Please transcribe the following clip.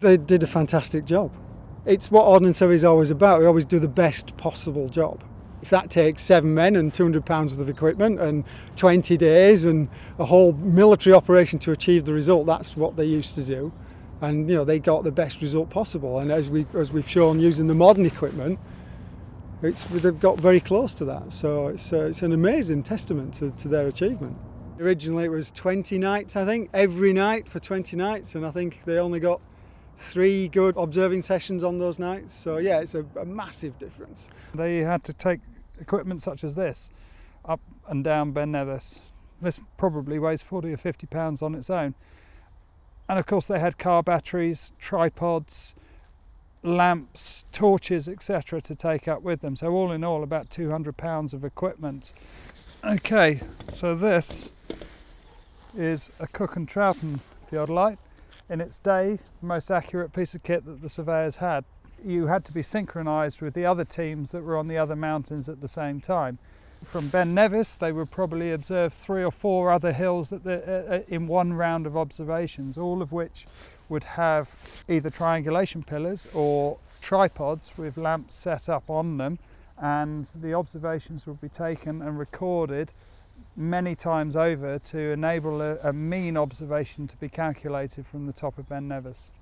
They did a fantastic job. It's what Ordnance Survey is always about. We always do the best possible job. If that takes 7 men and £200 worth of equipment and 20 days and a whole military operation to achieve the result, that's what they used to do. And you know, they got the best result possible. And as we've shown using the modern equipment, they've got very close to that. So it's an amazing testament to their achievement. Originally it was 20 nights, I think, every night for 20 nights, and I think they only got 3 good observing sessions on those nights. So yeah, it's a massive difference. They had to take equipment such as this up and down Ben Nevis. This probably weighs 40 or 50 pounds on its own. And of course they had car batteries, tripods, lamps, torches, etc. to take up with them. So all in all, about 200 pounds of equipment. Okay, so this is a Cooke and Troughton Fjord Light. In its day, the most accurate piece of kit that the surveyors had. You had to be synchronised with the other teams that were on the other mountains at the same time. From Ben Nevis, they would probably observe 3 or 4 other hills at in one round of observations, all of which would have either triangulation pillars or tripods with lamps set up on them, and the observations would be taken and recorded many times over to enable a mean observation to be calculated from the top of Ben Nevis.